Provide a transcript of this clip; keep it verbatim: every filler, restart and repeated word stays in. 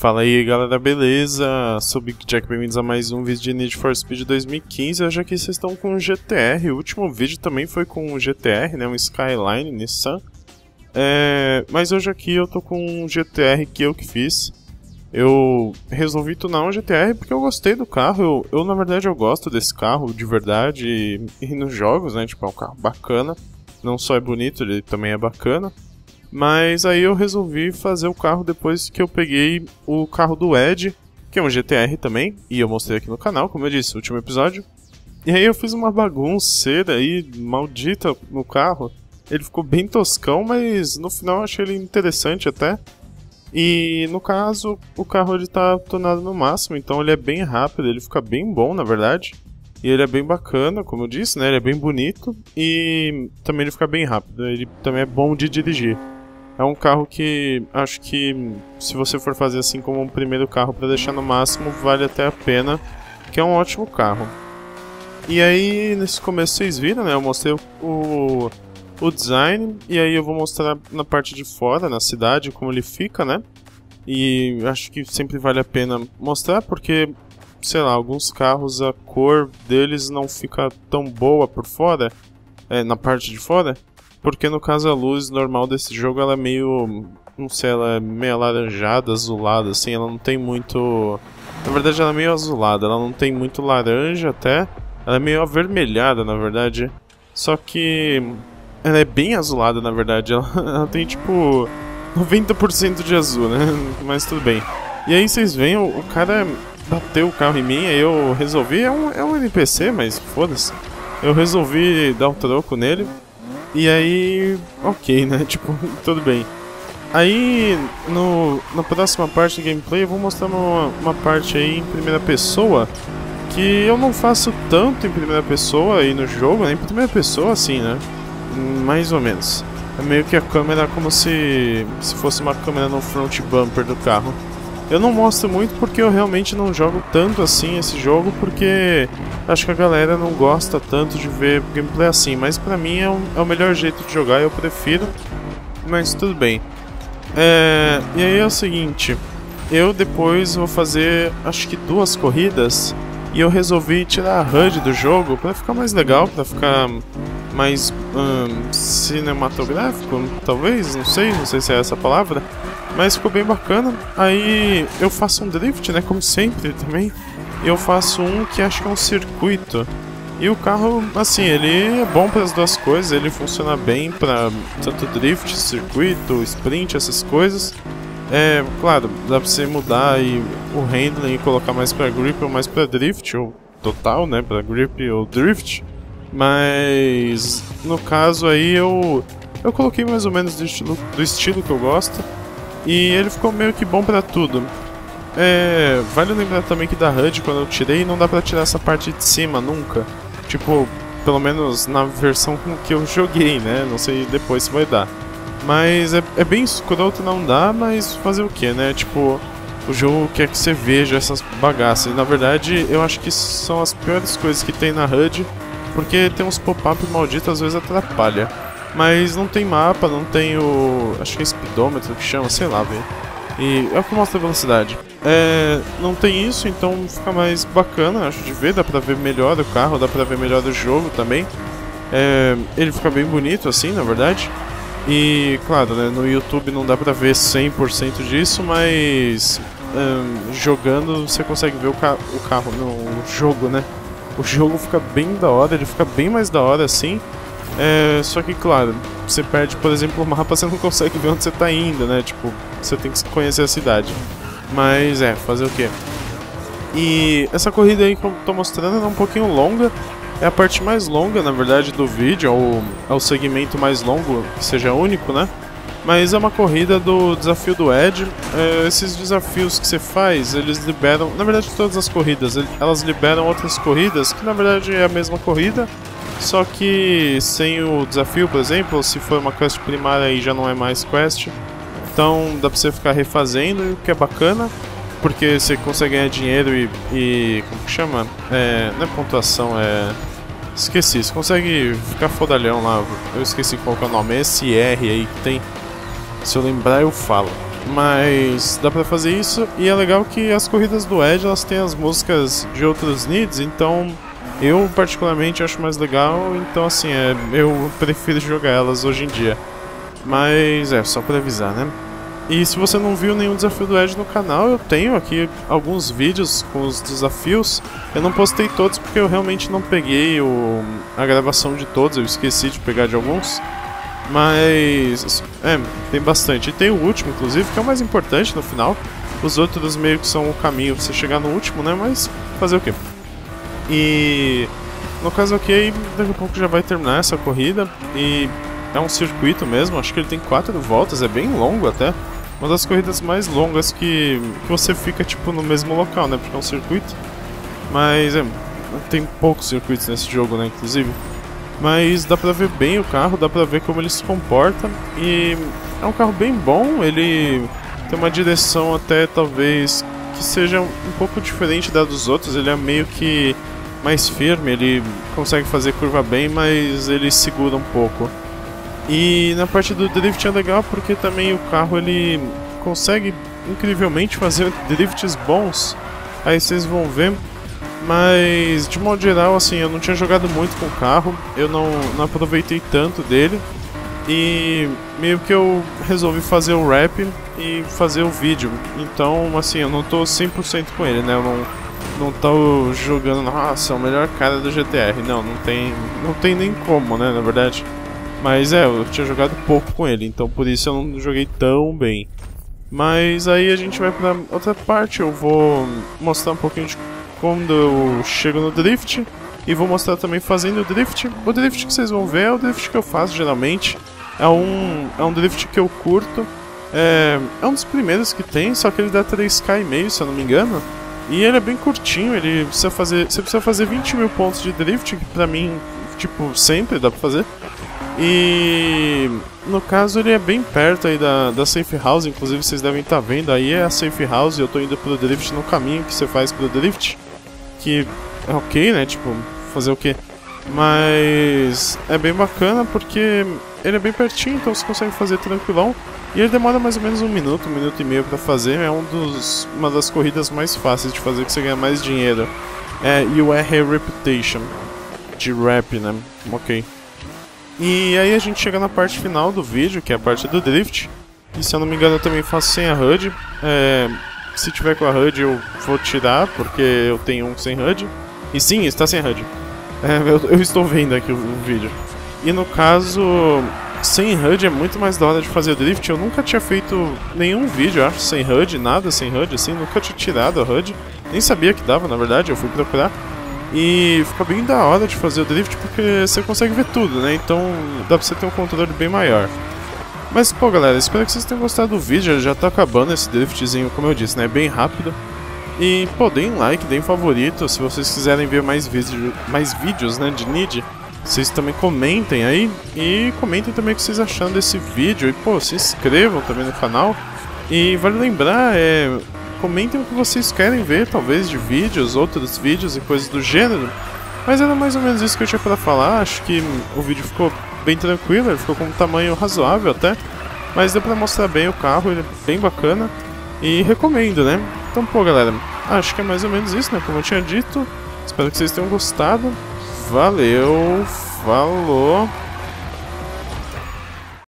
Fala aí galera, beleza? Sou Big Jack, bem-vindos a mais um vídeo de Need for Speed dois mil e quinze. Hoje aqui vocês estão com o G T R, o último vídeo também foi com o G T R, né? Um Skyline Nissan. É... Mas hoje aqui eu tô com um G T R que eu que fiz. Eu resolvi tunar um G T R porque eu gostei do carro. Eu, eu na verdade eu gosto desse carro de verdade e, e nos jogos, né? Tipo, é um carro bacana. Não só é bonito, ele também é bacana. Mas aí eu resolvi fazer o carro depois que eu peguei o carro do Ed, que é um G T R também, e eu mostrei aqui no canal, como eu disse, no último episódio. E aí eu fiz uma bagunceira aí, maldita, no carro. Ele ficou bem toscão, mas no final eu achei ele interessante até. E no caso, o carro ele tá tunado no máximo, então ele é bem rápido, ele fica bem bom na verdade. E ele é bem bacana, como eu disse, né? Ele é bem bonito e também ele fica bem rápido, ele também é bom de dirigir. É um carro que acho que se você for fazer assim como um primeiro carro para deixar no máximo, vale até a pena, que é um ótimo carro. E aí nesse começo vocês viram, né? Eu mostrei o, o design e aí eu vou mostrar na parte de fora, na cidade, como ele fica, né? E acho que sempre vale a pena mostrar porque, sei lá, alguns carros a cor deles não fica tão boa por fora, é, na parte de fora. Porque no caso a luz normal desse jogo ela é meio, não sei, ela é meio alaranjada, azulada, assim, ela não tem muito... Na verdade ela é meio azulada, ela não tem muito laranja até, ela é meio avermelhada na verdade. Só que ela é bem azulada na verdade, ela, ela tem tipo noventa por cento de azul, né, mas tudo bem. E aí vocês veem, o, o cara bateu o carro em mim, aí eu resolvi, é um, é um N P C, mas foda-se, eu resolvi dar o troco nele. E aí, ok, né, tipo, tudo bem. Aí, no, na próxima parte do gameplay eu vou mostrar uma, uma parte aí em primeira pessoa, que eu não faço tanto em primeira pessoa aí no jogo, né, em primeira pessoa assim, né, mais ou menos. É meio que a câmera como se, se fosse uma câmera no front bumper do carro. Eu não mostro muito porque eu realmente não jogo tanto assim esse jogo, porque acho que a galera não gosta tanto de ver gameplay assim, mas pra mim é, um, é o melhor jeito de jogar, eu prefiro, mas tudo bem. É, e aí é o seguinte, eu depois vou fazer acho que duas corridas e eu resolvi tirar a H U D do jogo pra ficar mais legal, pra ficar mais hum, cinematográfico, talvez, não sei, não sei se é essa a palavra. Mas ficou bem bacana. Aí eu faço um drift, né, como sempre também. Eu faço um que acho que é um circuito. E o carro, assim, ele é bom para as duas coisas. Ele funciona bem para tanto drift, circuito, sprint, essas coisas. É, claro, dá para você mudar e o handling e colocar mais para grip ou mais para drift, ou total, né, para grip ou drift. Mas no caso aí eu eu coloquei mais ou menos do estilo, do estilo que eu gosto. E ele ficou meio que bom pra tudo. É, vale lembrar também que da H U D, quando eu tirei, não dá pra tirar essa parte de cima nunca. Tipo, pelo menos na versão que eu joguei, né? Não sei depois se vai dar. Mas é, é bem escroto, não dá, mas fazer o que, né? Tipo, o jogo quer que você veja essas bagaças. E na verdade, eu acho que são as piores coisas que tem na H U D, porque tem uns pop-up malditos, às vezes atrapalha. Mas não tem mapa, não tem o... acho que é speedômetro que chama, sei lá, velho. E é o que mostra a velocidade. É, não tem isso, então fica mais bacana, acho, de ver. Dá pra ver melhor o carro, dá pra ver melhor o jogo também. É, ele fica bem bonito assim, na verdade. E, claro, né, no YouTube não dá pra ver cem por cento disso, mas... É, jogando você consegue ver o, ca o carro, não, o jogo, né? O jogo fica bem da hora, ele fica bem mais da hora assim. É, só que, claro, você perde, por exemplo, o mapa, você não consegue ver onde você tá indo, né? Tipo, você tem que conhecer a cidade. Mas, é, fazer o quê? E essa corrida aí que eu tô mostrando é um pouquinho longa. É a parte mais longa, na verdade, do vídeo. É o, é o segmento mais longo, que seja único, né? Mas é uma corrida do desafio do Ed. É, esses desafios que você faz, eles liberam... Na verdade, todas as corridas, elas liberam outras corridas, que na verdade é a mesma corrida. Só que sem o desafio, por exemplo, se for uma quest primária aí já não é mais quest. Então dá pra você ficar refazendo, o que é bacana, porque você consegue ganhar dinheiro e... e como que chama? É, não é pontuação, é... Esqueci, você consegue ficar fodalhão lá, eu esqueci qual que é o nome, é S R aí que tem. Se eu lembrar eu falo. Mas dá pra fazer isso, e é legal que as corridas do Ed, elas têm as músicas de outros needs, então eu particularmente acho mais legal, então assim, é, eu prefiro jogar elas hoje em dia. Mas é, só pra avisar, né? E se você não viu nenhum desafio do Ed no canal, eu tenho aqui alguns vídeos com os desafios. Eu não postei todos porque eu realmente não peguei o, a gravação de todos, eu esqueci de pegar de alguns. Mas é, tem bastante. E tem o último, inclusive, que é o mais importante no final. Os outros meio que são o caminho pra você chegar no último, né? Mas fazer o quê? E no caso aqui, daqui a pouco já vai terminar essa corrida. E é um circuito mesmo, acho que ele tem quatro voltas, é bem longo até. Uma das corridas mais longas que, que você fica tipo no mesmo local, né? Porque é um circuito. Mas é, tem poucos circuitos nesse jogo, né? Inclusive. Mas dá pra ver bem o carro, dá pra ver como ele se comporta. E é um carro bem bom, ele tem uma direção até talvez que seja um pouco diferente da dos outros. Ele é meio que mais firme, ele consegue fazer curva bem, mas ele segura um pouco. E na parte do drift é legal porque também o carro ele consegue incrivelmente fazer drifts bons. Aí vocês vão ver. Mas, de modo geral, assim, eu não tinha jogado muito com o carro, eu não, não aproveitei tanto dele. E meio que eu resolvi fazer o rap e fazer o vídeo. Então, assim, eu não tô cem por cento com ele, né? Eu não, não tô jogando, nossa, é o melhor cara do G T R. Não, não tem, não tem nem como, né, na verdade. Mas é, eu tinha jogado pouco com ele, então por isso eu não joguei tão bem. Mas aí a gente vai pra outra parte, eu vou mostrar um pouquinho de quando eu chego no drift, e vou mostrar também fazendo o drift. O drift que vocês vão ver é o drift que eu faço geralmente, é um, é um drift que eu curto, é, é um dos primeiros que tem, só que ele dá três K e meio, se eu não me engano, e ele é bem curtinho, ele precisa fazer, você precisa fazer vinte mil pontos de drift, que pra mim, tipo, sempre dá pra fazer, e no caso ele é bem perto aí da, da Safe House, inclusive vocês devem estar vendo, aí é a Safe House e eu tô indo pro drift no caminho que você faz pro drift. Que é ok, né? Tipo, fazer o quê? Mas é bem bacana porque ele é bem pertinho, então você consegue fazer tranquilão. E ele demora mais ou menos um minuto, um minuto e meio pra fazer. É um dos, uma das corridas mais fáceis de fazer, que você ganha mais dinheiro. É U R Reputation, de rap, né? Ok. E aí a gente chega na parte final do vídeo, que é a parte do drift. E se eu não me engano eu também faço sem a H U D. É... Se tiver com a H U D eu vou tirar, porque eu tenho um sem H U D. E sim, está sem H U D. É, eu, eu estou vendo aqui o, o vídeo. E no caso, sem H U D é muito mais da hora de fazer drift. Eu nunca tinha feito nenhum vídeo, acho, sem H U D, nada sem H U D, assim. Nunca tinha tirado a H U D. Nem sabia que dava, na verdade, eu fui procurar. E fica bem da hora de fazer o drift, porque você consegue ver tudo, né? Então dá pra você ter um controle bem maior. Mas, pô, galera, espero que vocês tenham gostado do vídeo, já tá acabando esse driftzinho, como eu disse, né, bem rápido. E, pô, deem like, deem favorito, se vocês quiserem ver mais, vídeo, mais vídeos, né, de Need, vocês também comentem aí. E comentem também o que vocês acharam desse vídeo, e, pô, se inscrevam também no canal. E vale lembrar, é, comentem o que vocês querem ver, talvez, de vídeos, outros vídeos e coisas do gênero. Mas era mais ou menos isso que eu tinha pra falar, acho que o vídeo ficou bem tranquilo, ele ficou com um tamanho razoável até, mas deu pra mostrar bem o carro, ele é bem bacana, e recomendo, né? Então, pô, galera, acho que é mais ou menos isso, né, como eu tinha dito, espero que vocês tenham gostado, valeu, falou...